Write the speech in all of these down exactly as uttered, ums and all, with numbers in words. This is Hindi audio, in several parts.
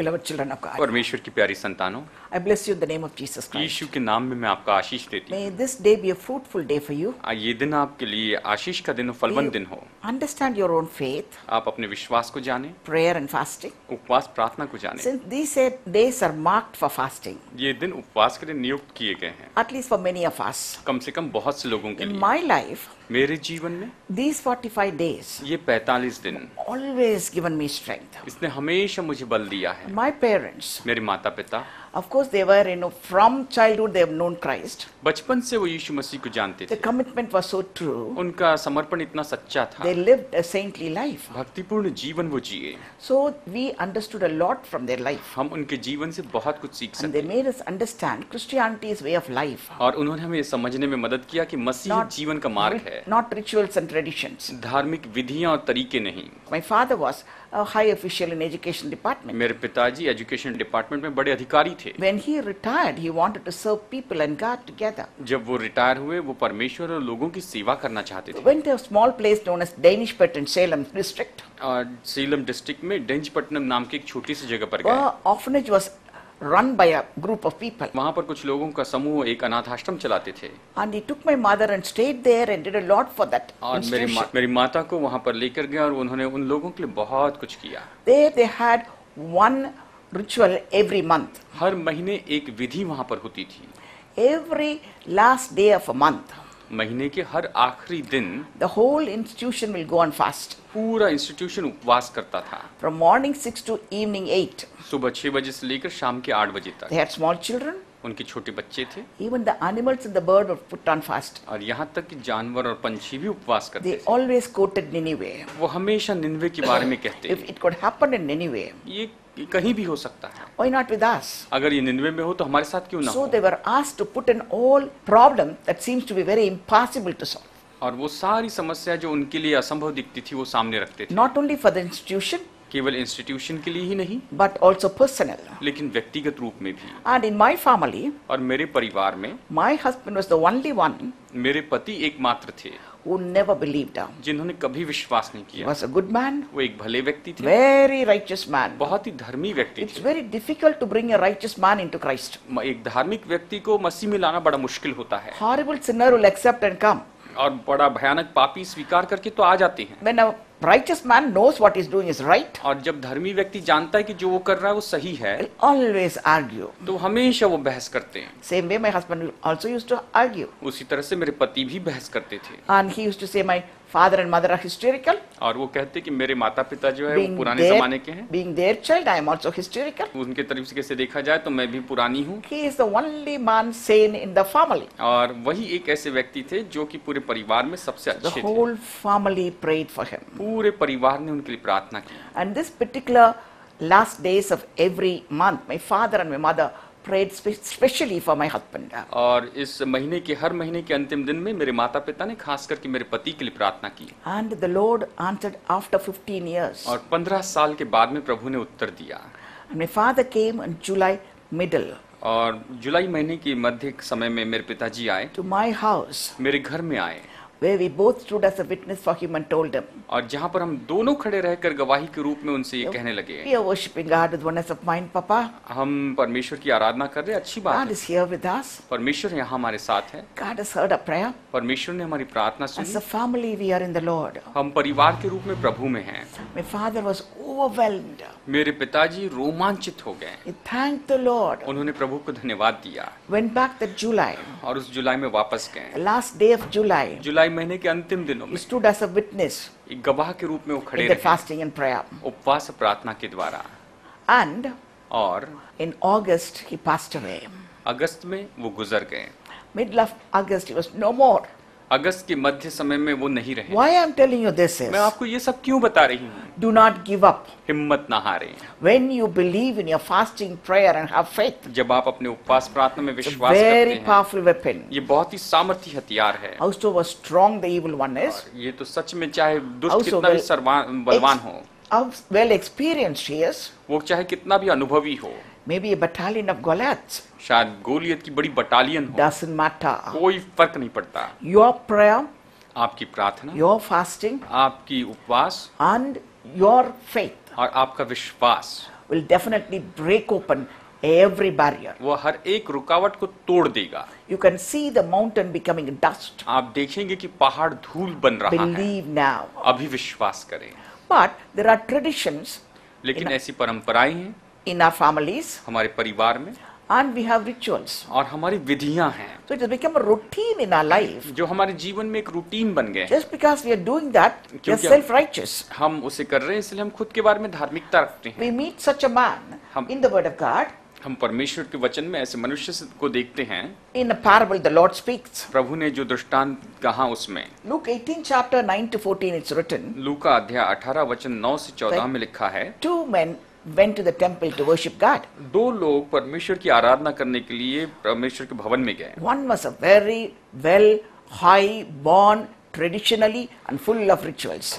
beloved children of God. परमेश्वर की प्यारी संतानों, I bless you in the name of Jesus Christ. यीशु के नाम में मैं आपका आशीष देती हूं. May this day be a fruitful day for you. ये दिन आपके लिए आशीष का दिन हो, फलवंत दिन हो. Understand your own faith. आप अपने विश्वास को जानें. Prayer and fasting. उपवास प्रार्थना को जानें. Since these days are marked for fasting. ये दिन उपवास के लिए नियुक्त किए गए हैं. At least for many of us. कम से कम बहुत से लोगों के लिए. In my life. मेरे जीवन में these forty-five days ये पैंतालीस दिन always given me strength. इसने हमेशा मुझे बल दिया है. My parents, मेरे माता पिता, of course they were, you know, from childhood they have known Christ. बचपन से वो यीशु मसीह को जानते थे. The commitment was so true. उनका समर्पण इतना सच्चा था. They lived a saintly life. भक्तिपूर्ण जीवन वो जिए. So we understood a lot from their life. हम उनके जीवन से बहुत कुछ सीख सकते हैं. And they made us understand Christianity's way of life. और उन्होंने हमें समझने में मदद किया कि मसीह जीवन का मार्ग है. Not rituals and traditions. धार्मिक विधियाँ और तरीके नहीं. My father was a high official in education department. मेरे पिताजी एजुकेशन डिपार्टमेंट में बड़े अधिकारी थे. When he retired, he wanted to serve people and God together. जब वो रिटायर हुए, वो परमेश्वर और लोगों की सेवा करना चाहते थे. Went to a small place known as Danishpet in Salem district. Salem district में डेनिशपट्टनम नाम की एक छोटी सी जगह पर गए. Orphanage was run by a group of people. वहाँ पर कुछ लोगों का समूह एक अनाथाश्रम चलाते थे. And he took my mother and stayed there and did a lot for that institution. और मेरी माता को वहाँ पर लेकर गए और उन्होंने उन लोगों के लिए बहुत कुछ किया. They they had one ritual every month. हर महीने एक विधि वहाँ पर होती थी. Every last day of a month. महीने के हर आखिरी दिन the whole institution will go on fast. पूरा इंस्टीट्यूशन उपवास करता था. From morning six to evening eight. सुबह छह बजे से लेकर शाम के आठ बजे तक. They had small children. उनके छोटे बच्चे थे. Even the animals and the bird were put on fast. और यहाँ तक कि जानवर और पंछी भी उपवास करते थे. They always quoted Nineveh. वो हमेशा निनवे के बारे में कहते. If it could happen in Nineveh. ये कहीं भी हो सकता है. Why not with us? अगर ये निनवे में हो तो हमारे साथ क्यों ना हो? So they were asked to put in all problem that seems to be very impossible to solve. और वो सारी समस्या जो उनके लिए असंभव दिखती थी वो सामने रखते थे. Not only for the institution. केवल इंस्टीट्यूशन के लिए ही नहीं. But also personal. लेकिन व्यक्तिगत रूप में भी. And in my family. और मेरे परिवार में. My husband was the only one. मेरे पति एकमात्र थे. Who never believed him. जिन्होंने कभी विश्वास नहीं किया. Was a good man. वो एक भले व्यक्ति थे. Very righteous man. बहुत ही धर्मी व्यक्ति थे. It's very difficult to bring a righteous man into Christ. एक धार्मिक व्यक्ति को मसीह में लाना बड़ा मुश्किल होता है. Horrible sinner will accept and come. और बड़ा भयानक पापी स्वीकार करके तो आ जाते हैं. When a righteous man knows what he's doing is right. और जब धर्मी व्यक्ति जानता है कि जो वो कर रहा है वो सही है. Always argue. तो हमेशा वो बहस करते हैं. Same way my husband also used to argue. उसी तरह से मेरे पति भी बहस करते थे. And he used to say my father and mother are hysterical. और वो कहते कि मेरे माता पिता जो है वो पुराने ज़माने के हैं. Being their child, I am also hysterical. उनके तरीके से देखा जाए तो मैं भी पुरानी हूँ. He is the only man sane in the family. और वही एक ऐसे व्यक्ति थे जो कि पूरे परिवार में सबसे अच्छे थे. The whole family prayed for him. पूरे परिवार ने उनके लिए प्रार्थना की. And this particular last days of every month, my father and my mother prayed specially for my husband. और इस महीने के हर महीने के अंतिम दिन में मेरे माता पिता ने खास करके मेरे पति के लिए प्रार्थना की. And the Lord answered after fifteen years. और पंद्रह साल के बाद में प्रभु ने उत्तर दिया. And my father came in July middle. और जुलाई महीने के मध्य समय में मेरे पिताजी आए. To my house. मेरे घर में आए. Where we both stood as a witness for him and told him. और जहाँ पर हम दोनों खड़े रहकर गवाही के रूप में उनसे ये कहने लगे. We are worshiping God with oneness of mind, Papa. हम परमेश्वर की आराधना कर रहे हैं. अच्छी बात है. God is here with us. परमेश्वर यहाँ हमारे साथ है. God has heard our prayer. परमेश्वर ने हमारी प्रार्थना सुनी. As a family we are in the Lord. हम परिवार के रूप में प्रभु में हैं. My father was overwhelmed. मेरे पिताजी रोमांचित हो गए. He thanked the Lord. उन्होंने प्रभु को धन्यवाद दिया. Went back that July. और उस जुलाई में वापस गए. Last day of July. जुलाई महीने के अंतिम दिनों में stood as a witness, एक गवाह के रूप में वो खड़े रहे, fasting and prayer, उपवास प्रार्थना के द्वारा. And और in August he passed away. अगस्त में वो गुजर गए. Middle of August he was no more. अगस्त के मध्य समय में वो नहीं रहे. Why I am telling you this is, मैं आपको ये सब क्यों बता रही हूँ? Do not give up. हिम्मत ना हारें. When you believe in your fasting, prayer and have faith. जब आप अपने उपवास प्रार्थना में विश्वास करते हैं. Very powerful weapon. ये बहुत ही सामर्थी हथियार है. Howsoever strong the evil one is. ये तो सच में चाहे दुष्ट कितना भी सर्वान बलवान हो. Howsoever well experienced he is. वो चाहे कितना भी अनुभवी हो. Maybe a battalion of Goliaths. शायद गोलियत की बड़ी बटालियन हो. Doesn't matter. कोई फर्क नहीं पड़ता. Your prayer, आपकी प्रार्थना. Your fasting, आपकी उपवास. And your faith, और आपका विश्वास will definitely break open every barrier. वो हर एक रुकावट को तोड़ देगा. You can see the mountain becoming dust. आप देखेंगे कि पहाड़ धूल बन रहा है. Believe now. अभी विश्वास करें. But there are traditions. लेकिन ऐसी परंपराएं हैं. In our families. हमारे परिवार में. And we have rituals. और हमारी विधियां हैं. So it has become a routine in our life. जो हमारे जीवन में एक रूटीन बन गए. Just because we are doing that, we are self-righteous. हम उसे कर रहे हैं इसलिए हम खुद के बारे में धार्मिकता रखते हैं. We meet such a man in the Word of God. हम परमेश्वर के वचन में ऐसे मनुष्य को देखते हैं. In a parable, the Lord speaks. प्रभु ने जो दृष्टांत कहा उसमें. Luke eighteen chapter nine to fourteen it's written. Luke का अध्याय अठारह वचन नौ से चौदह में लिखा है. Two men went to the temple to worship God. दो लोग परमेश्वर की आराधना करने के लिए परमेश्वर के भवन में गए. One was a very well, high born, traditionally and full of rituals.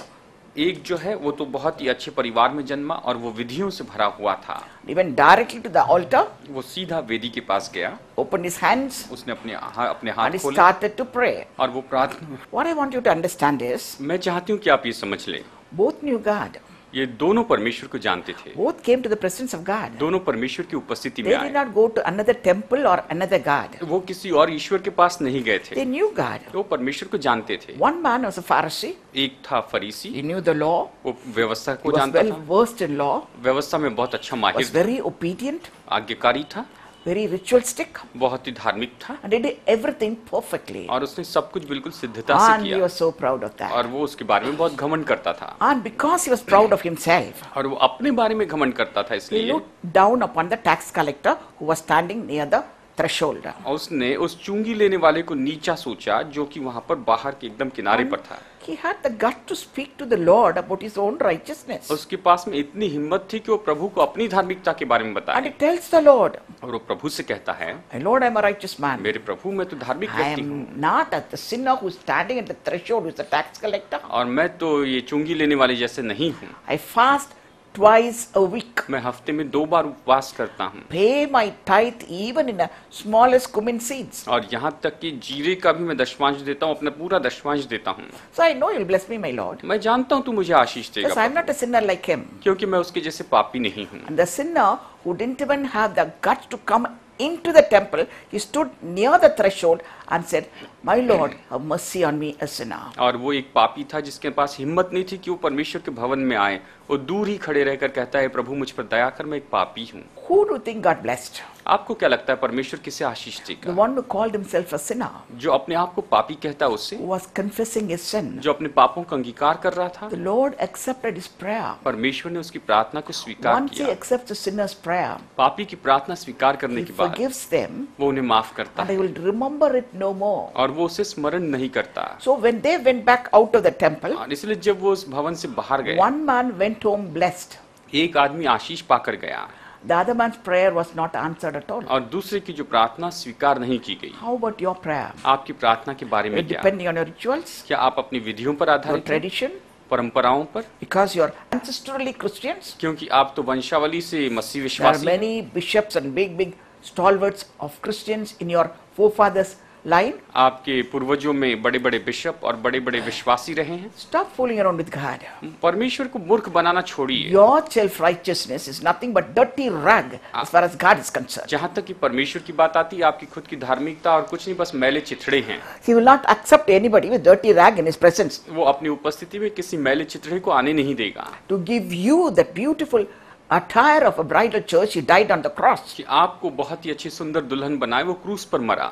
एक जो है वो तो बहुत ही अच्छे परिवार में जन्मा और वो विधियों से भरा हुआ था. He went directly to the altar. वो सीधा वेदी के पास गया. Opened his hands. उसने अपने अपने हाथ खोले. And started to pray. और वो प्रार्थना. What I want you to understand is. मैं चाहती हूँ कि आप ये समझ लें. Both knew God. ये दोनों परमेश्वर को जानते थे. Both came to the presence of God. दोनों परमेश्वर की उपस्थिति में आए. They did not go to another temple or another God. वो किसी और ईश्वर के पास नहीं गए थे. They knew God. वो परमेश्वर को जानते थे. One man was a Pharisee. एक था फरीसी. He knew the law. वो व्यवस्था को जानता था. He was well versed in law. व्यवस्था में बहुत अच्छा माहिर. Was very obedient. आज्ञाकारी था. Very ritualistic. बहुत ही धार्मिक था. And he did everything perfectly. और उसने सब कुछ बिल्कुल सिद्धता से किया. And he was so proud of that. और वो उसके बारे में बहुत घमंड करता था. And because he was proud of himself. और वो अपने बारे में घमंड करता था इसलिए. He looked down upon the tax collector who was standing near the threshold. और उसने उस चुंगी लेने वाले को नीचा सोचा जो कि वहाँ पर बाहर के एकदम किनारे पर था. He had the guts to speak to the Lord about his own righteousness. उसके पास में इतनी हिम्मत थी कि वो प्रभु को अपनी धार्मिकता के बारे में बताए. And he tells the Lord. और वो प्रभु से कहता है. Lord, I am a righteous man. मेरे प्रभु मैं तो धार्मिक व्यक्ति हूँ. I am not a sinner who is standing at the threshold with a tax collector. और मैं तो ये चुंगी लेने वाले जैसे नहीं हूँ. I fast twice a week. मैं हफ्ते में दो बार उपवास करता हूँ. Pay my tithe even in the smallest cumin seeds. और यहाँ तक कि जीरे का भी मैं दशमांश देता हूँ, अपना पूरा दशमांश देता हूँ. So I know you'll bless me, my Lord. मैं जानता हूँ तू मुझे आशीष देगा. Because I'm not a sinner like him. क्योंकि मैं उसके जैसे पापी नहीं हूँ. And the sinner who didn't even have the guts to come into the temple, he stood near the threshold and said, "My Lord, have mercy on me, a sinner." और वो एक पापी था जिसके पास हिम्मत नहीं थी कि वो परमेश्वर के भवन में आए. वो दूर ही खड़े रहकर कहता है, प्रभु मुझ पर दया कर, मैं एक पापी हूँ. Who do you think God blessed? आपको क्या लगता है परमेश्वर किसे आशीष देगा? The one who called himself a sinner. जो अपने आप को पापी कहता है उससे. Was confessing his sin. जो अपने पापों का अंगीकार कर रहा था. The Lord accepted his prayer. परमेश्वर ने उसकी प्रार्थना को स्वीकार किया. Once he accepts the sinner's prayer. पापी की प्रार्थना स्वीकार करने के बाद. He forgives them. वो उन्हें माफ करता है. And they will remember it no more. और वो उसे स्मरण नहीं करता. So when they went back out of the temple. और इसलिए जब वो उस भवन से बाहर गए. One man went home blessed. एक आदमी आशीष पाकर गया. The other man's prayer was not answered at all. और दूसरे की जो प्रार्थना स्वीकार नहीं की गई. How about your prayer? आपकी प्रार्थना के बारे में क्या? Depending on your rituals. क्या आप अपनी विधियों पर आधारित? Tradition. परंपराओं पर. Because you are ancestrally Christians. क्योंकि आप तो वंशावली से मसीह विश्वासी. There are many bishops and big big stalwarts of Christians in your forefathers. Line आपके पूर्वजों में बड़े बड़े बिशप और बड़े बड़े विश्वासी रहे हैं. Stop fooling around with God. परमेश्वर को मूर्ख बनाना छोड़िए. Your self righteousness is nothing but dirty rag as far as God is concerned. जहाँ तक कि परमेश्वर की बात आती है आपकी खुद की धार्मिकता और कुछ नहीं बस मैले चिथड़े हैं. He will not accept anybody with dirty rag in his presence. वो अपनी उपस्थिति में किसी मैले चिथड़े को आने नहीं देगा. To give you that beautiful attire of a bridal church, he died on the cross. कि आपको बहुत ही अच्छी सुंदर दुल्हन बनाए, वो क्रूस पर मरा.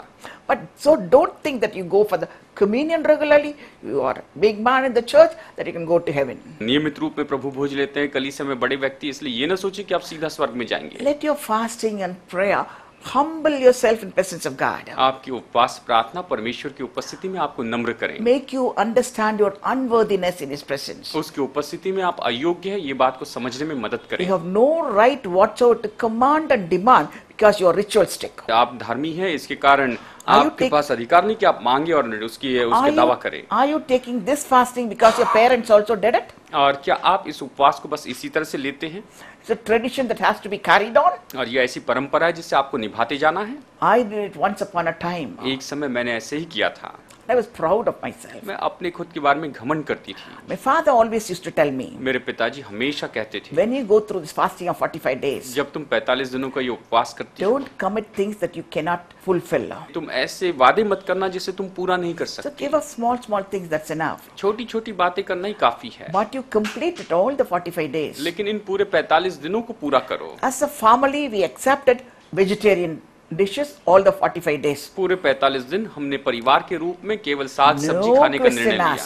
But so don't think that you go for the communion regularly. You are a big man in the church that you can go to heaven. नियमित रूप में प्रभु भोज लेते हैं कलीसिया में बड़े व्यक्ति, इसलिए ये ना सोचिए कि आप सीधा स्वर्ग में जाएंगे. Let your fasting and prayer humble yourself in presence of God. आपकी उपवास प्रार्थना परमेश्वर की उपस्थिति में आपको नम्र करें. Make you understand your unworthiness in His presence. उसकी उपस्थिति में आप अयोग्य हैं ये बात को समझने में मदद करें. You have no right whatsoever to command and demand because you are ritualistic. आप धर्मी हैं इसके कारण आपके पास अधिकार नहीं कि आप मांगे और उसकी उसके दावा करें. Are you taking this fasting because your parents also did it? और क्या आप इस उपवास को बस इसी तरह से लेते हैं? It's a tradition that has to be carried on. और ये ऐसी परंपरा है जिससे आपको निभाते जाना है. I did it once upon a time. एक समय मैंने ऐसे ही किया था. I was proud of myself. मैं अपने खुद के बारे में घमंड करती थी. My father always used to tell me. मेरे पिताजी हमेशा कहते थे. When you go through this fasting of forty-five days. जब तुम पैंतालीस दिनों का ये उपवास करती हो. Don't commit things that you cannot fulfill. तुम ऐसे वादे मत करना जिसे तुम पूरा नहीं कर सकते. So give us small small things, that's enough. छोटी छोटी बातें करना ही काफी है. But you complete it all the forty-five days. लेकिन इन पूरे पैंतालीस दिनों को पूरा करो. As a family we accepted vegetarian dishes all the forty-five days. पूरे पैंतालीस दिन हमने परिवार के रूप में केवल साग सब्जी खाने का निर्णय लिया.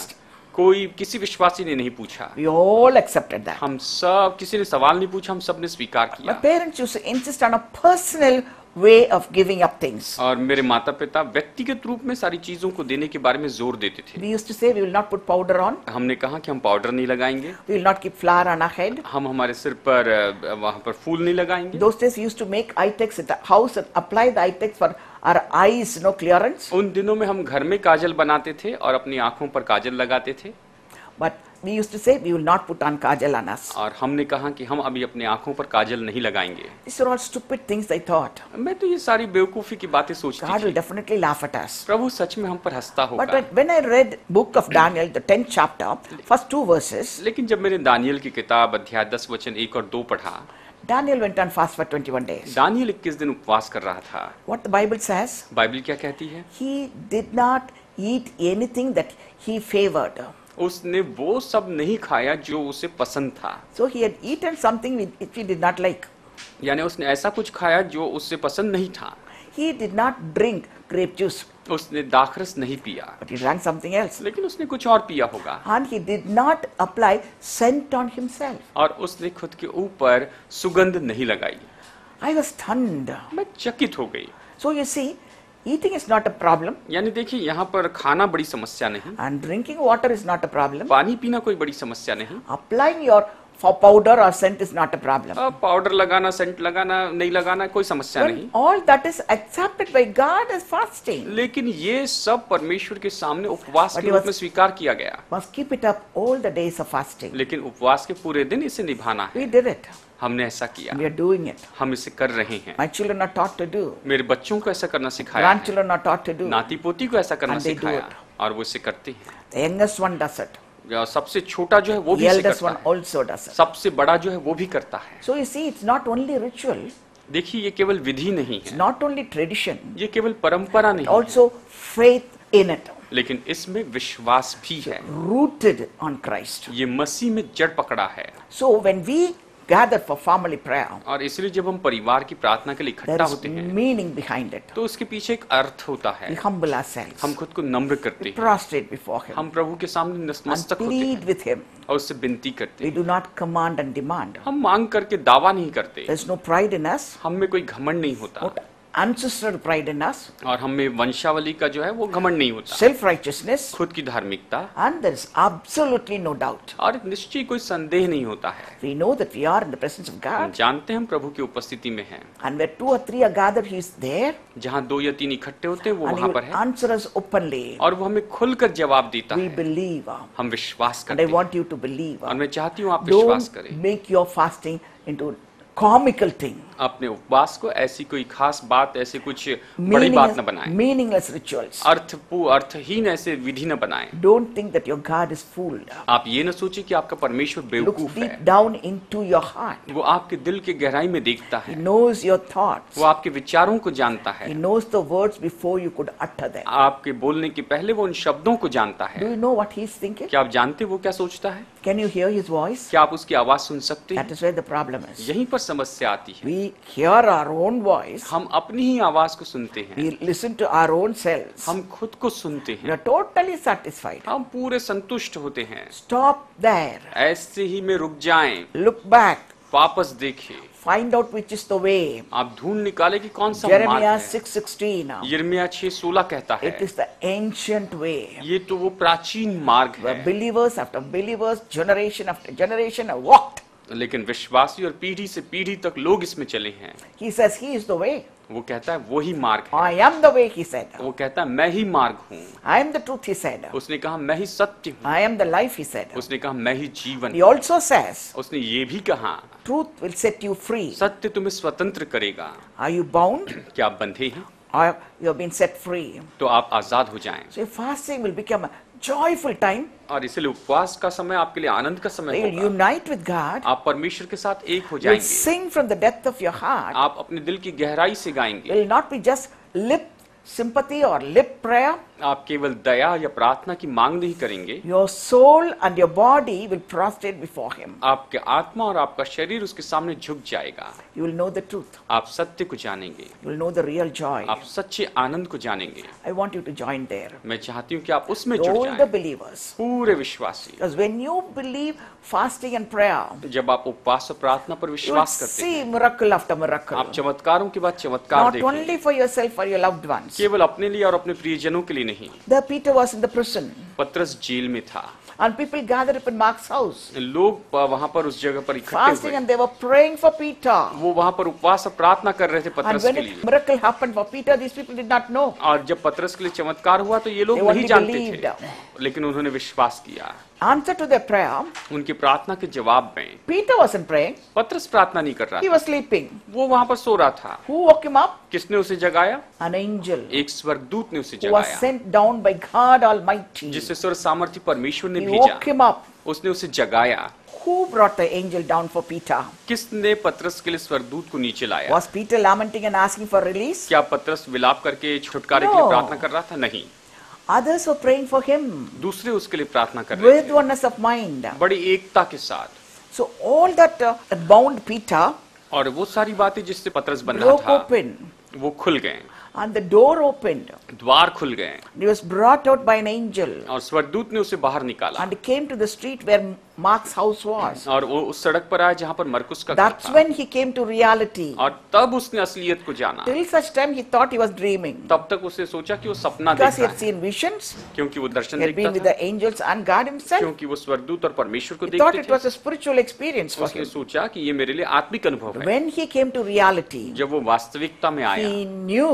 कोई किसी विश्वासी ने नहीं पूछा. We all accepted that. हम सब किसी ने सवाल नहीं पूछा, हम सब ने स्वीकार किया. My parents used to insist on a personal way of giving up things. और मेरे माता पिता व्यक्तिगत रूप में सारी चीजों को देने के बारे में जोर देते थे. We used to say we will not put powder on. हमने कहा कि हम पाउडर नहीं लगाएंगे. We will not keep flower on our head. हम हमारे सिर पर वहाँ पर फूल नहीं लगाएंगे. Those days we used to make iTex at the house and apply the iTex for our eyes, no clearance. उन दिनों में हम घर में काजल बनाते थे और अपनी आँखों पर काजल लगाते थे. But we used to say we will not put on kajal on us. और हमने कहा कि हम अभी अपने आँखों पर काजल नहीं लगाएंगे. These are all stupid things I thought. मैं तो ये सारी बेवकूफी की बातें सोचती थी. God will definitely laugh at us. प्रभु सच में हम पर हंसता होगा. But when I read book of Daniel, the tenth chapter, first two verses. लेकिन जब मैंने दानियल की किताब अध्याय दस वचन एक और दो पढ़ा. Daniel went on fast for twenty-one days. Daniel इक्कीस दिन उपवास कर रहा था. What the Bible says? Bible क्या कहती है? He did not eat anything that he favored. उसने वो सब नहीं खाया जो उसे पसंद था. So he had eaten something which he did not like. यानी उसने ऐसा कुछ खाया जो उससे पसंद नहीं था. He did not drink grape juice. उसने दाखरस नहीं पिया. But he drank something else. लेकिन उसने कुछ और पिया होगा. And he did not apply scent on himself. और उसने खुद के ऊपर सुगंध नहीं लगाई. I was stunned. मैं चकित हो गई. So you see, eating is not a problem. यानी देखिए यहाँ पर खाना बड़ी समस्या नहीं. And drinking water is not a problem. पानी पीना कोई बड़ी समस्या नहीं. Applying your powder or scent is not a problem. Powder लगाना, सेंट लगाना, नहीं लगाना कोई समस्या नहीं. All that is accepted by God as fasting. लेकिन ये सब परमेश्वर के सामने उपवास के रूप में स्वीकार किया गया. Must keep it up all the days of fasting. लेकिन उपवास के पूरे दिन इसे निभाना है. We did it. हमने ऐसा किया. We are doing it. हम इसे कर रहे हैं. My children are taught to do. मेरे बच्चों को ऐसा करना सिखाया. Grandchildren are taught to do. नाती पोती को ऐसा करना सिखाया और वो इसे करते हैं. The youngest one does it. सबसे छोटा जो है वो भी करता है. सबसे बड़ा जो है वो भी करता है. So you see, it's not only ritual. देखिए ये केवल विधि नहीं है. It's not only tradition. ये केवल परंपरा नहीं है. Also faith in it. लेकिन इसमें विश्वास भी है. Rooted on Christ. ये मसीह में जड़ पकड़ा है. So when we gather for family prayer. और इसलिए जब हम परिवार की प्रार्थना के लिए इकट्ठा होते हैं. There is meaning behind it. तो उसके पीछे एक अर्थ होता है. We humble ourselves. हम खुद को नम्र करते हैं. Prostrate before him. हम प्रभु के सामने नतमस्तक होते हैं. And plead with him. और उससे विनती करते हैं. We do not command and demand. हम मांग करके दावा नहीं करते. There is no pride in us. हम में कोई घमंड नहीं होता. Ancestral pride in us. और हमें वंशावली का जो है वो घमंड नहीं होता. Self righteousness. खुद की धार्मिकता. And there is absolutely no doubt. और निश्चय कोई संदेह नहीं होता है. We know that we are in the presence of God. हम जानते हैं हम प्रभु की उपस्थिति में हैं. And where two or three are gathered, He is there. जहाँ दो या तीन इकट्ठे होते हैं वो वहाँ पर है. And He will answer us openly. और वो हमें खुलकर जवाब देता है. We believe. हम विश्वास करते हैं. And I want you to believe. और मैं चाहती हूँ आप विश्वास करें. Don't make your fasting into comical thing. अपने उपवास को ऐसी कोई खास बात, ऐसी कुछ बड़ी बात न बनाएं. Meaningless rituals. अर्थ पू अर्थहीन ऐसे विधि न बनाएं. Don't think that your God is fooled. आप ये न सोचिए कि आपका परमेश्वर बेवकूफ है. Deep down into your heart. वो आपके दिल के गहराई में देखता है. He knows your thoughts. वो आपके विचारों को जानता है. He knows the words before you could utter them. आपके बोलने के पहले वो उन शब्दों को जानता है. Do you know what he is thinking. क्या आप जानते हैं वो क्या सोचता है? Can you hear his voice. क्या आप उसकी आवाज सुन सकते हैं? That is where the problem is. यहीं पर समस्या आती है. We hear our own voice. हम अपनी ही आवाज को सुनते हैं. We listen to our own selves. हम खुद को सुनते हैं. We are totally satisfied. हम पूरे संतुष्ट होते हैं. Stop there. ऐसे ही में रुक जाएं. Look back. वापस देखें. Find out which is the way. आप ढूंढ निकालें कि कौन सा मार्ग है. Jeremiah six sixteen. यिर्मयाह छह सोलह कहता है. It is the ancient way. ये तो वो प्राचीन मार्ग है. Where believers after believers, generation after generation have walked. लेकिन विश्वासी और पीढ़ी से पीढ़ी तक लोग इसमें चले हैं. He says he is the way. वो कहता है वो ही मार्ग है. I am the way, he said. वो कहता है मैं ही मार्ग हूँ. I am the truth, he said. उसने कहा मैं ही सत्य हूँ. I am the life, he said. उसने कहा मैं ही जीवन. He also says. उसने ये भी कहा. Truth will set you free. सत्य तुम्हें स्वतंत्र करेगा. Are you bound? क्या आप बंधे हैं? or you have been set free. तो आप आजाद हो जाएं. So fasting will become a joyful time. और इसलिए उपवास का समय आपके लिए आनंद का समय होगा. You'll unite with God. आप परमेश्वर के साथ एक हो जाएंगे. You'll sing from the depth of your heart. आप अपने दिल की गहराई से गाएंगे. It will not be just lip sympathy or lip prayer. आप केवल दया या प्रार्थना की मांग नहीं करेंगे. Your soul and your body will prostrate before Him. आपके आत्मा और आपका शरीर उसके सामने झुक जाएगा. You will know the truth. आप सत्य को जानेंगे. You will know the real joy. आप सच्चे आनंद को जानेंगे. I want you to join there. मैं चाहती हूँ कि आप उसमें जुड़ जाएं. All the believers. पूरे विश्वासी. Because when you believe fasting and prayer, जब आप उपवास और प्रार्थना पर विश्वास करते हैं, you will see miracle after miracle. आप चमत्कारों के बाद चमत्कार देखेंगे. Not only for yourself or your loved ones. केवल अपने लिए और अपने प्रियजनों के लिए नहीं. The Peter was in the prison. पत्रस जेल में था. And people gathered up in Mark's house. लोग वहाँ पर उस जगह पर इकट्ठे हुए. Fasting and they were praying for Peter. वो वहाँ पर उपवास और प्रार्थना कर रहे थे पत्रस के लिए. And when miracle happened for Peter, these people did not know. और जब पत्रस के लिए चमत्कार हुआ तो ये लोग नहीं जानते थे. लेकिन उन्होंने विश्वास किया. Answer to their prayer. उनकी प्रार्थना के जवाब में. Peter wasn't praying. पत्रस प्रार्थना नहीं कर रहा था. He was sleeping. वो वहाँ पर सो रहा था. Who woke him up? किसने उसे जगाया? An angel. एक स्वर्गदूत ने उसे जगाया. Who was sent down by God Almighty. जिसे सर्व सामर्थी परमेश्वर ने भेजा. He woke him up. उसने उसे जगाया. Who brought the angel down for Peter? किसने पत्रस के लिए स्वर्गदूत को नीचे लाया? Was Peter lamenting and asking for release? क्या पत्रस विलाप करके छुटकारे के लिए प्रार्थना कर रहा था? नहीं. Others were praying for him. दूसरे उसके लिए प्रार्थना कर रहे थे. With oneness of mind. बड़ी एकता के साथ. So all that bound Peter. और वो सारी बातें जिससे पत्रस बन रहा था. Broke open. वो खुल गए. And the door opened. द्वार खुल गए. He was brought out by an angel. और स्वर्गदूत ने उसे बाहर निकाला. And came to the street where Mark's house was. और वो उस सड़क पर आया जहाँ पर मरकुस का घर था. That's when he came to reality. और तब उसने असलियत को जाना. Till such time he thought he was dreaming. तब तक उसे सोचा कि वो सपना देखा है. Because he had seen visions. क्योंकि वो दर्शन देखता था. He had been with the angels and God himself. क्योंकि वो स्वर्गदूत और परमेश्वर को देखते थे. He thought it was a spiritual experience for him. उसने सोचा कि ये मेरे लिए आत्मिक अनुभव है. When he came to reality. जब वो वास्तविकता में आया. He knew.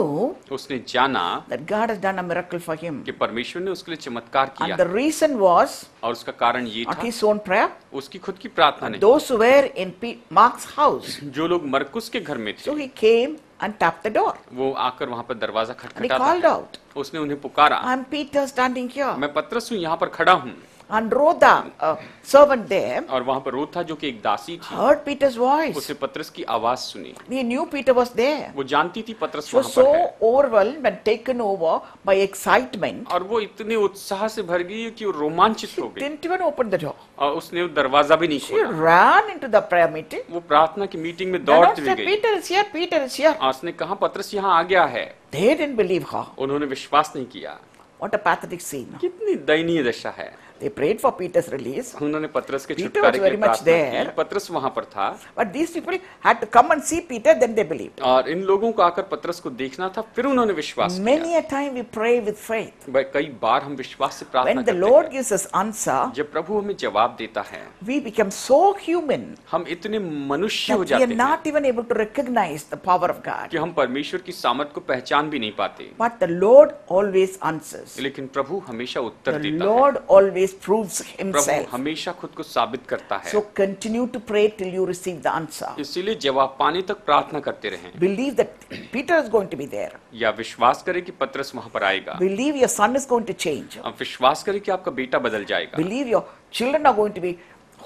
उसने जाना that God has done a miracle for him. कि परमेश्वर ने उसके लिए चमत्कार किया. And the reason was और उसका कारण ये था. Not his own prayer. उसकी खुद की प्रार्थना नहीं. Those who were in Mark's house. जो लोग मरकुस के घर में थे. So he came and tapped the door. वो आकर वहाँ पर दरवाजा खटखटाता. And he called out. उसने उन्हें पुकारा. I'm Peter standing here. मैं पत्रस हूँ यहाँ पर खड़ा हूँ. And Rhoda, a servant there, और वहाँ पर रोधा जो कि एक दासी थी, heard Peter's voice. उसे पत्रस की आवाज सुनी. He knew Peter was there. वो जानती थी पत्रस वहाँ पर है. So overwhelmed and taken over by excitement. और वो इतने उत्साह से भर गई कि वो रोमांचित हो गई. She didn't even open the door. और उसने दरवाजा भी नहीं खोला. She ran into the prayer meeting. वो प्रार्थना की मीटिंग में दौड़ती हुई गई. Peter is here. Peter is here. उसने कहा पत्रस यहाँ आ गया है. They didn't believe her. उन्होंने विश्वास नहीं किया. What a pathetic scene. कितनी दयनीय दशा है. They prayed for Peter's release. उन्होंने पत्रस के छुटकारे के लिए प्रार्थना की. पत्रस वहाँ पर था. But these people had to come and see Peter, then they believed. और इन लोगों को आकर पत्रस को देखना था, फिर उन्होंने विश्वास किया. Many a time we pray with faith. कई बार हम विश्वास से प्रार्थना करते हैं. When the Lord gives us answer, जब प्रभु हमें जवाब देता है, we become so human. हम इतने मनुष्य हो जाते हैं. We are not even able to recognize the power of God. कि हम परमेश्वर की सामर्थ को पहचान भी नहीं पाते. But the Lord always answers. लेकिन प्रभु हमेशा उत्तर देता है. The Lord always proves himself. प्रभु हमेशा खुद को साबित करता है. So continue to pray till you receive the answer. इसलिए जवाब पाने तक प्रार्थना करते रहें. Believe that Peter is going to be there. या विश्वास करें कि पत्रस वहाँ पर आएगा. Believe your son is going to change. अब विश्वास करें कि आपका बेटा बदल जाएगा. Believe your children are going to be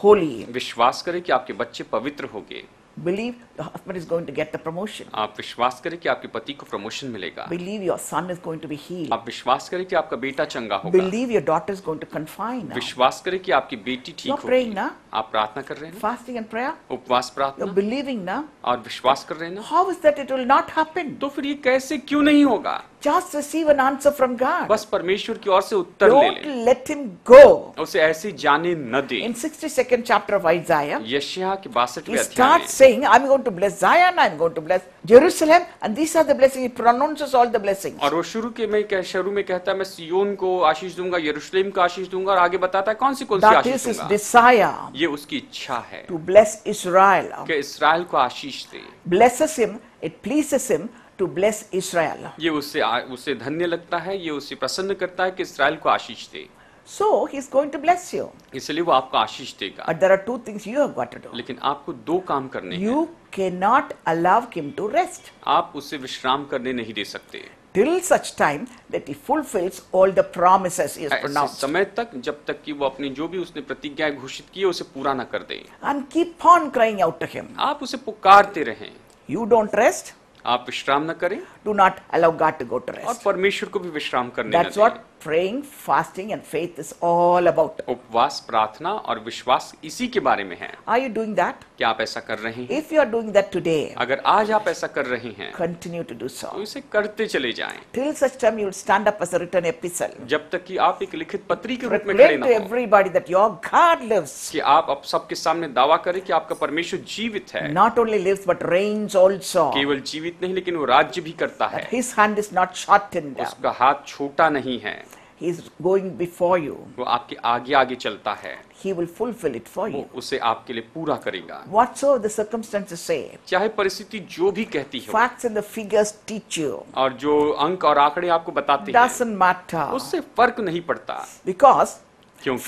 holy. विश्वास करें कि आपके बच्चे पवित्र होंगे. Believe your husband is going to get the promotion. आप विश्वास करें कि आपके पति को प्रमोशन मिलेगा. Believe your son is going to be healed. आप विश्वास करें कि आपका बेटा चंगा होगा. Believe your daughter is going to confine. विश्वास करें कि आपकी बेटी ठीक होगी. You're praying ना? आप प्रार्थना कर रहे हैं? Fasting and prayer. उपवास प्रार्थना. You're believing ना? और विश्वास कर रहे हैं ना? How is that it will not happen? तो फिर ये कैसे क्यों नहीं होगा? Just receive an answer from God. बस परमेश्वर की ओर से उत्तर ले ले. Don't let him go. उसे ऐसे जाने न दे. In sixty-second chapter of Isaiah, यशायाह के बासठवें अध्याय में, saying, I'm going to bless Zion, I'm going to bless Jerusalem, and these are the blessings. He pronounces all the blessings. और वो शुरू के में शुरू में कहता है मैं सियोन को आशीष दूंगा, यरूशलेम का आशीष दूंगा, और आगे बताता है कौन सी कौन सी आशीष दूंगा. That is his desire. ये उसकी इच्छा है. To bless Israel. कि इस्राएल को आशीष दे. Blesses him, it pleases him. To bless Israel. ये उसे उसे धन्य लगता है, ये उसे प्रसन्न करता है कि इस्राएल को आशीष दे. So he is going to bless you. इसलिए वो आपको आशीष देगा. But there are two things you have got to do. लेकिन आपको दो काम करने हैं. You cannot allow him to rest. आप उसे विश्राम करने नहीं दे सकते. till such time that he fulfills all the promises he has pronounced. समय तक जब तक कि वो अपनी जो भी उसने प्रतिज्ञाएं घोषित की है उसे पूरा न कर दे. And keep on crying out to him. आप उसे पुकारते रहें. You don't rest. आप विश्राम न करें. Do not allow God to go to rest. और परमेश्वर को भी विश्राम करने न दें. That's what praying, fasting and faith is all about. उपवास, प्रार्थना और विश्वास इसी के बारे में है. Are you doing that? क्या आप ऐसा कर रहे हैं? If you are doing that today, अगर आज आप ऐसा कर रहे हैं, continue to do so. तो इसे करते चले जाएं. Till such time you will stand up as a written epistle. जब तक कि आप एक लिखित पत्री के रूप में खड़े ना हों. Proclaim to everybody that your God lives. कि आप अब सबके सामने दावा करें कि आपका परमेश्वर जीवित है. Not only lives but reigns also. केवल जीवित नहीं लेकिन वो राज्य भी करता है. His hand is not shortened. उसका हाथ छोटा नहीं है. He is going before you. वो आपके आगे आगे चलता है. He will fulfill it for you. वो उसे आपके लिए पूरा करेगा. Whatsoever the circumstances say. चाहे परिस्थिति जो भी कहती हो. Facts and the figures teach you. और जो अंक और आंकड़े आपको बताते हैं. Doesn't matter. उससे फर्क नहीं पड़ता. Because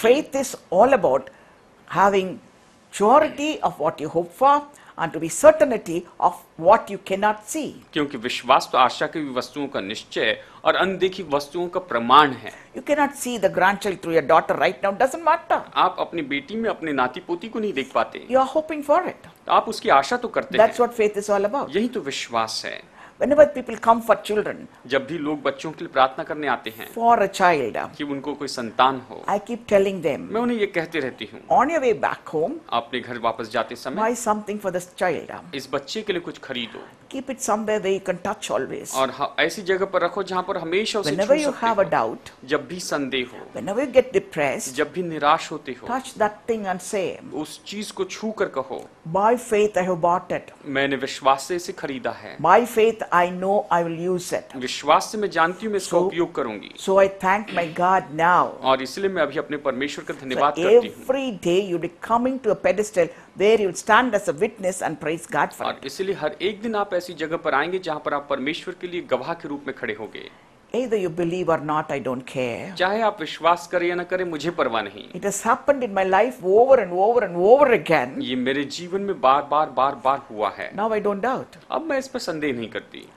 faith is all about having surety of what you hope for. And to be certainty of what you cannot see. क्योंकि विश्वास तो आशा की वस्तुओं का निश्चय और अनदेखी वस्तुओं का प्रमाण है. You cannot see the grandchild through your daughter right now. Doesn't matter. आप अपनी बेटी में अपने नाती पोती को नहीं देख पाते. You are hoping for it. आप उसकी आशा तो करते हैं. That's what faith is all about. यही तो विश्वास है. Whenever people come for children, जब भी लोग बच्चों के लिए प्रार्थना करने आते हैं, for a child, कि उनको कोई संतान हो, I keep telling them, मैं उन्हें ये कहते रहती हूँ, on your way back home, आपने घर वापस जाते समय, buy something for this child, इस बच्चे के लिए कुछ खरीदो, keep it somewhere where you can touch always, और ऐसी जगह पर रखो जहाँ पर हमेशा उसे छू सकते हो, whenever you have a doubt, जब भी संदेह हो, whenever you get depressed, जब भी निराश होते हो, touch that thing and say, उस चीज को छू कर कहो, by faith I have bought it, मैंने विश्वास से इसे खरीदा है, by faith I know I will use it. विश्वास से मैं जानती हूँ मैं इसका उपयोग करूँगी. So I thank my God now. और इसलिए मैं अभी अपने परमेश्वर का धन्यवाद करती हूँ. Every day you will be coming to a pedestal where you will stand as a witness and praise God for it. और इसलिए हर एक दिन आप ऐसी जगह पर आएंगे जहाँ पर आप परमेश्वर के लिए गवाह के रूप में खड़े होंगे. Either you believe or not, I don't care. चाहे आप विश्वास करें या न करें मुझे परवाह नहीं. It has happened in my life over and over and over again. ये मेरे जीवन में बार बार बार बार हुआ है. Now I don't doubt. अब मैं इस पर संदेह नहीं करती.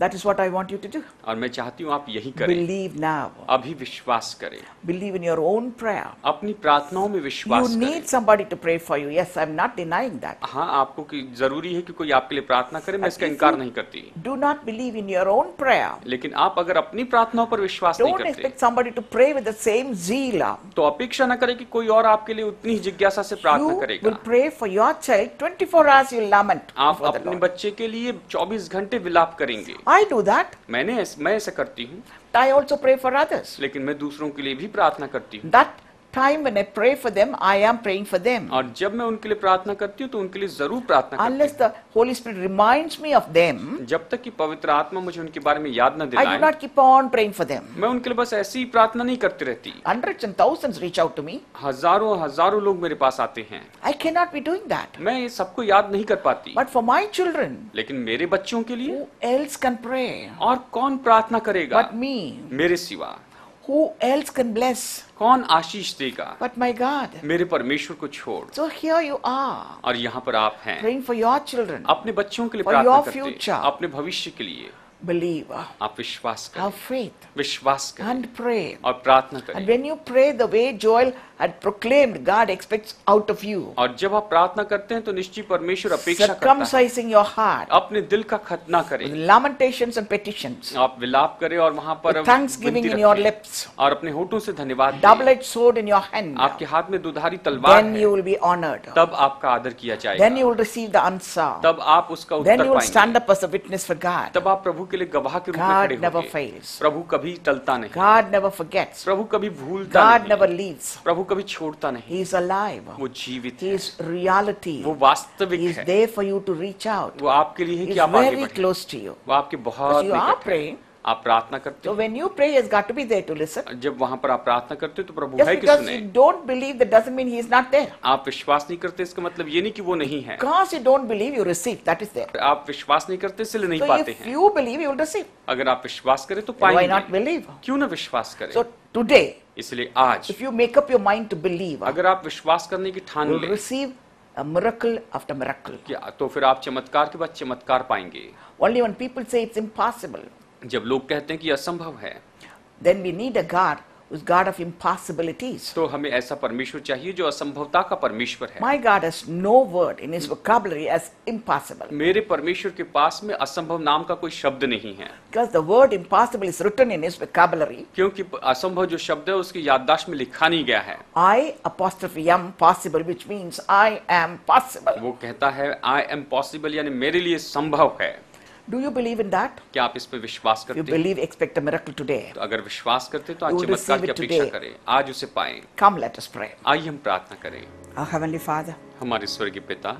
That is what I want you to do. और मैं चाहती हूँ आप यही करें. Believe now. अभी विश्वास करें. Believe in your own prayer. अपनी प्रार्थनाओं में विश्वास करें. You need somebody to pray for you. Yes, I'm not denying that. हाँ आपको कि जरूरी है कि कोई आपके लिए प्रार्थना करे. मैं इसका इनकार नहीं करती. Do not believe in your own prayer. लेकिन आप अगर अपनी प्रार्थनाओं पर विश्वास नहीं करते. Don't expect somebody to pray with the same zeal. तो अपेक्षा न करें कि कोई और आपके लिए उतनी जिज्ञासा से प्रार्थना करेगा. You will pray for your child twenty-four hours. You lament. आप अपने बच्चे के लिए चौबीस घंटे विलाप करेंगे. I do that. मैंने मैं ऐसा करती हूँ. I also pray for others. लेकिन मैं दूसरों के लिए भी प्रार्थना करती हूँ. That time when I pray for them, I am praying for them. और जब मैं उनके लिए प्रार्थना करती हूँ तो उनके लिए जरूर प्रार्थना करती हूँ. Unless the Holy Spirit reminds me of them. जब तक कि पवित्र आत्मा मुझे उनके बारे में याद न दिलाए. I do not keep on praying for them. मैं उनके लिए बस ऐसी ही प्रार्थना नहीं करती रहती. Hundreds and thousands reach out to me. हजारों हजारों लोग मेरे पास आते हैं. I cannot be doing that. मैं ये सबको याद नहीं कर पाती. But for my children. लेकिन मेरे बच्चों के लिए. Who else can pray? और कौन प्रार्थना करेगा? But me. मेरे सिवा. Who else can bless? कौन आशीष देगा? But my God. मेरे परमेश्वर को छोड़. So here you are. और यहाँ पर आप हैं. Praying for your children. अपने बच्चों के लिए प्रार्थना करते हैं. For your future. अपने भविष्य के लिए. Believe. आप विश्वास करें. Have faith. विश्वास करें. And pray. और प्रार्थना करें. And when you pray the way Joel had proclaimed, God expects out of you. और जब आप प्रार्थना करते हैं तो निश्चित परमेश्वर अपेक्षा करता है. Circumcising your heart. अपने दिल का खतना करें. Lamentations and petitions. आप विलाप करें और वहाँ पर thanksgiving in your lips. और अपने होठों से धन्यवाद. Double-edged sword in your hand. आपके हाथ में दुधारी तलवार है. Then you will be honored. तब आपका आदर किया जाएगा. Then you will receive the answer. तब आप उसका उत्तर पाएंगे. Then you will stand up as a witness for God. तब आप प्रभु के लिए गवाह के रूप में खड़े होंगे. God never fails. प्रभु कभी टलता नहीं. God never forgets. प्रभु कभी भूलता नहीं. God never leaves. प्रभु कभी छोड़ता नहीं. He is alive. वो जीवित है. He is reality. वो वास्तविक है. He is there for you to reach out. वो आपके लिए है कि आप आगे बढ़ें. He is very close to you. वो आपके बहुत निकट है. You are praying. आप प्रार्थना करते हो. So when you pray, has got to be there to listen. जब वहाँ पर आप प्रार्थना करते हो तो प्रभु है कि सुने. Just because you don't believe, that doesn't mean he is not there. आप विश्वास नहीं करते इसका मतलब ये नहीं कि वो नहीं है. Because you don't believe, you receive. That is there. आप विश्वास नहीं करते इसलिए नहीं पाते हैं. So if you believe, you will receive. अगर आप विश्वास करें तो पाएंगे. Why not believe? क्यों न विश्वास करें? So today. इसलिए आज. If you make up your mind to believe. अगर आप विश्वास करने की ठान लें. Receive. A miracle after miracle. क्या तो फिर आप चमत्कार के बाद चमत्कार पाएंगे. Only when people say it's impossible. जब लोग कहते हैं कि असंभव है, then we need a God who's God of impossibilities. तो हमें ऐसा परमेश्वर चाहिए जो असंभवता का परमेश्वर है. My God has no word in His vocabulary as impossible. मेरे परमेश्वर के पास में असंभव नाम का कोई शब्द नहीं है. Because the word impossible is written in His vocabulary. क्योंकि असंभव जो शब्द है उसकी याददाश्त में लिखा नहीं गया है. I apostrophe am possible, which means I am possible. वो कहता है I am possible यानी मेरे लिए संभव है. Do you believe in that? क्या आप इस पे विश्वास करते हैं? You believe, expect a miracle today. तो अगर विश्वास करते हैं तो आज चमत्कार की अपेक्षा करें, आज उसे पाएं. Come, let us pray. आइए हम प्रार्थना करें. Our heavenly Father, हमारे स्वर्गीय पिता,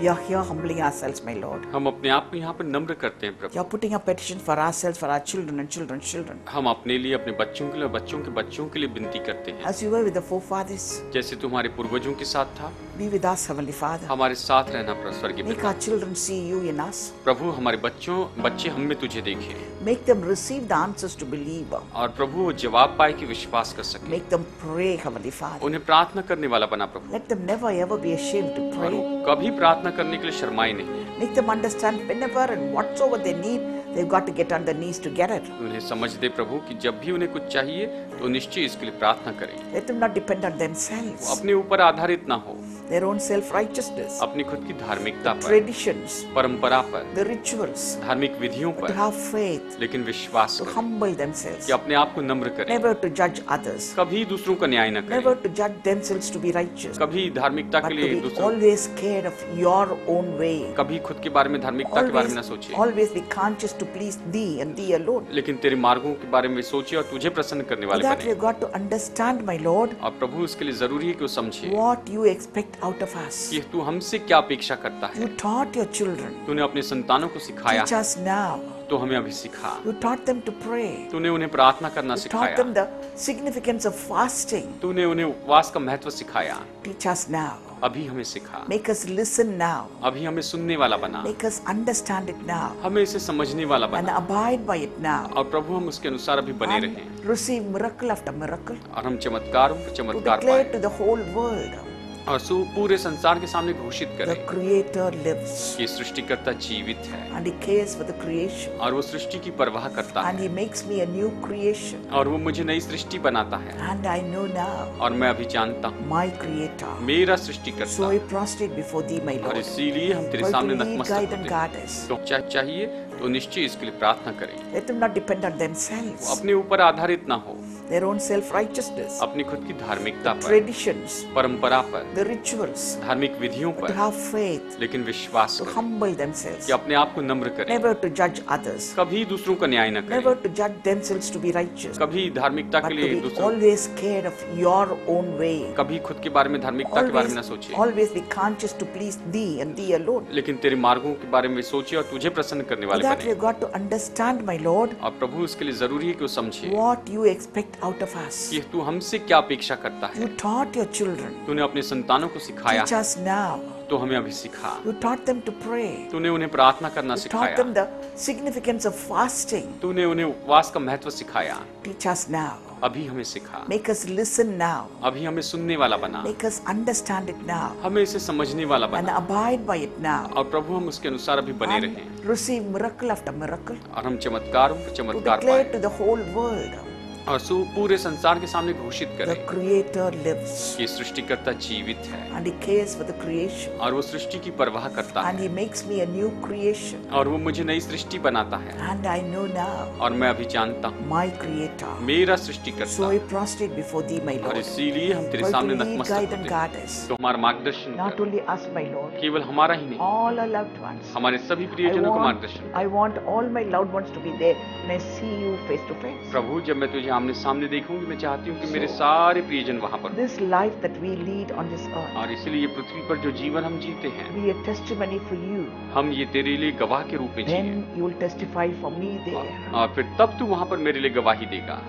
we are here humbling ourselves, my Lord. हम अपने आप को यहाँ पर नम्र करते हैं प्रभु. You are putting a petition for ourselves, for our children and children's children. हम अपने लिए, अपने बच्चों के लिए, बच्चों के बच्चों के लिए विनती करते हैं. As you were with the forefathers, जैसे तू हमारे पूर्वजों के साथ था. Be with us, Heavenly Father. हमारे साथ रहना प्रभु की. Make our children see you in us. प्रभु हमारे बच्चों बच्चे हम में तुझे देखें. Make them receive the answers to believe. और प्रभु वो जवाब पाए कि विश्वास कर सकें. Make them pray, Heavenly Father. उन्हें प्रार्थना करने वाला बना प्रभु. Let them never ever be ashamed to pray. कभी प्रार्थना करने के लिए शर्माएं नहीं. Make them understand whenever and whatsoever they need, they've got to get on their knees to get it. उन्हें समझ दे प्रभु कि जब भी उन्हें कुछ चाहिए तो निश्चय इसके लिए प्रार्थना करें. Let them not depend on themselves. अपने ऊपर आधारित ना हो. Their own self-righteousness, अपनी खुद की धार्मिकता पर, traditions, परंपरा पर, the rituals, धार्मिक विधियों पर, but have faith, लेकिन विश्वास to humble themselves, कि अपने आप को नम्र करें, never to judge others, कभी दूसरों का न्याय न करें, never to judge themselves to be righteous, कभी धार्मिकता के लिए दूसरों, always scared of your own way, कभी खुद के बारे में धार्मिकता के बारे में न सोचें, always be conscious to please thee and thee alone, लेकिन तेरे मार्गों के बारे में सोचें और तुझे प्रसन्न करने वाले बनें. That you got to understand, my Lord, और प्रभु इसके लिए जरूरी है कि वो समझें what you expect out of us. ये तू हमसे क्या अपेक्षा करता है? You taught your children. तूने अपने संतानों को सिखाया. Teach us now. तो हमें अभी सिखा. You taught them to pray. तूने उन्हें प्रार्थना करना सिखाया. You taught them the significance of fasting. तूने उन्हें उपवास का महत्व सिखाया. Teach us now. अभी हमें सिखा. Make us listen now. अभी हमें सुनने वाला बना. Make us understand it now. हमें इसे समझने वाला बना. And abide by it now. और प्रभु हम उसके अनुसार अभी बने रहें. Receive miracle after miracle. और हम चमत्कारों पर चमत्कार पाएं. To declare to the whole world. और सो पूरे संसार के सामने घोषित करें. The Creator lives. ये सृष्टिकर्ता जीवित है. And he cares for the creation. और वो सृष्टि की परवाह करता है. And he makes me a new creation. और वो मुझे नई सृष्टि बनाता है. And I know now. और मैं अभी जानता हूँ. My Creator. मेरा सृष्टिकर्ता. So I prostrate before thee, my Lord. और इसीलिए हम तेरे सामने नतमस्तक होते हैं. तो क्या चाहिए तो निश्चय इसके लिए प्रार्थना करें. Let them not depend on themselves. अपने ऊपर आधारित न हो. Their own self-righteousness, अपनी खुद की धार्मिकता पर, traditions, परंपरा पर, the rituals, धार्मिक विधियों पर, but have faith, लेकिन विश्वास to humble themselves, कि अपने आप को नम्र करें, never to judge others, कभी दूसरों का न्याय न करें, never to judge themselves to be righteous, कभी धार्मिकता के लिए दूसरों, always scared of your own way, कभी खुद के बारे में धार्मिकता के बारे में न सोचें, always be conscious to please thee and thee alone, लेकिन तेरे मार्गों के बारे में सोचें और तुझे प्रसन्न करने वाले बनें. That you got to understand, my Lord. और प्रभु इसके लिए जरूरी है कि वो समझें. What you expect out of us. ये तू हमसे क्या अपेक्षा करता है? You taught your children. तूने अपने संतानों को सिखाया. Teach us now. तो हमें अभी सिखा. You taught them to pray. तूने उन्हें प्रार्थना करना सिखाया. You taught them the significance of fasting. तूने उन्हें उपवास का महत्व सिखाया. Teach us now. अभी हमें सिखा. Make us listen now. अभी हमें सुनने वाला बना. Make us understand it now. हमें इसे समझने वाला बना. And abide by it now. और प्रभु हम उसके अनुसार अभी बने रहें. Receive miracle after miracle. और हम चमत्कारों पर चमत्कार पाएं. To declare to the whole world. और सो पूरे संसार के सामने घोषित करें. The Creator lives. ये सृष्टिकर्ता जीवित है. And he cares for the creation. और वो सृष्टि की परवाह करता है. And he makes me a new creation. और वो मुझे नई सृष्टि बनाता है. And I know now. और मैं अभी जानता हूँ. My Creator. मेरा सृष्टिकर्ता. So I prostrate before thee, my Lord. और इसीलिए हम तेरे सामने नतमस्तक होते हैं. तो हमारा मार्गदर्शन कर. Not only us, my Lord. केवल हमारा ही नहीं. All our loved ones. हमारे सभी प्रियजनों को मार्गदर्शन. I want all my loved ones to be there when I see you face to face. प्रभु जब मैं तुझे आमने सामने देखूंगी मैं चाहती हूँ कि मेरे सारे प्रियजन वहाँ पर. This life that we lead on this earth. और इसलिए पृथ्वी पर जो जीवन हम जीते हैं. Be a testimony for you. हम ये तेरे लिए गवाह के रूप में जिएं. Then you will testify for me there. और फिर तब तू वहाँ पर मेरे लिए गवाही देगा.